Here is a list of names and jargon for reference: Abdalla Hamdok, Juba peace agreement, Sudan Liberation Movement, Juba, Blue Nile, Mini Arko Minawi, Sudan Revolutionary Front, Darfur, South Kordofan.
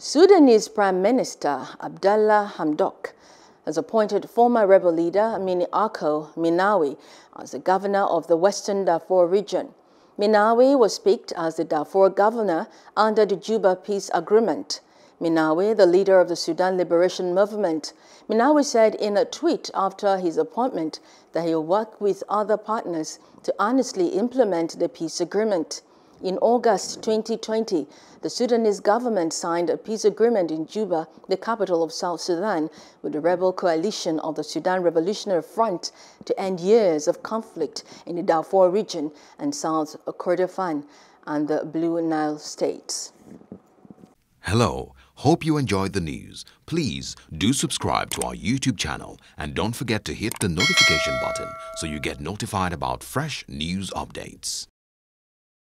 Sudanese Prime Minister Abdalla Hamdok has appointed former rebel leader Mini Arko Minawi as the governor of the Western Darfur region. Minawi was picked as the Darfur governor under the Juba peace agreement. Minawi, the leader of the Sudan Liberation Movement, Minawi said in a tweet after his appointment that he will work with other partners to honestly implement the peace agreement. In August 2020, the Sudanese government signed a peace agreement in Juba, the capital of South Sudan, with the rebel coalition of the Sudan Revolutionary Front to end years of conflict in the Darfur region and South Kordofan and the Blue Nile states. Hello, hope you enjoyed the news. Please do subscribe to our YouTube channel and don't forget to hit the notification button so you get notified about fresh news updates.